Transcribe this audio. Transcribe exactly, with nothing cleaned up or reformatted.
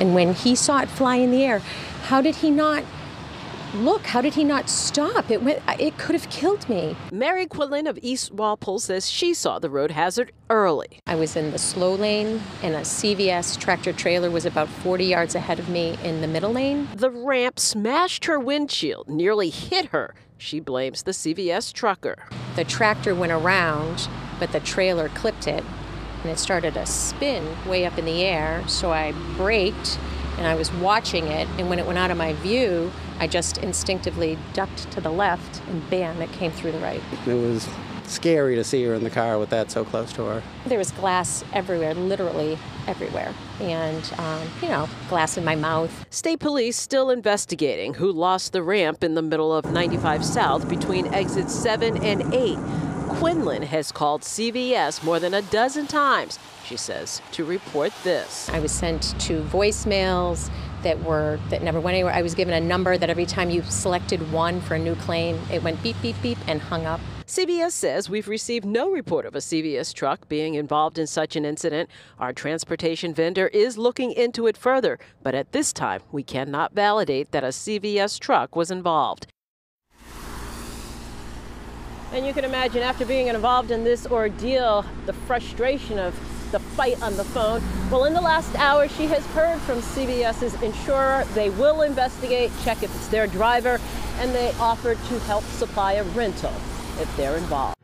And when he saw it fly in the air, how did he not look? How did he not stop? It went, it could have killed me. Mary Quinlan of East Walpole says she saw the road hazard early. I was in the slow lane, and a C V S tractor trailer was about forty yards ahead of me in the middle lane. The ramp smashed her windshield, nearly hit her. She blames the C V S trucker. The tractor went around, but the trailer clipped it, and it started a spin way up in the air, so I braked, and I was watching it, and when it went out of my view, I just instinctively ducked to the left, and bam, it came through the right. It was scary to see her in the car with that so close to her. There was glass everywhere, literally everywhere, and, um, you know, glass in my mouth. State police still investigating who lost the ramp in the middle of ninety-five South between exits seven and eight. Quinlan has called C V S more than a dozen times, she says, to report this. I was sent to voicemails that were that never went anywhere. I was given a number that every time you selected one for a new claim, it went beep, beep, beep, and hung up. C V S says we've received no report of a C V S truck being involved in such an incident. Our transportation vendor is looking into it further, but at this time, we cannot validate that a C V S truck was involved. And you can imagine, after being involved in this ordeal, the frustration of the fight on the phone. Well, in the last hour, she has heard from CVS's insurer. They will investigate, check if it's their driver, and they offered to help supply a rental if they're involved.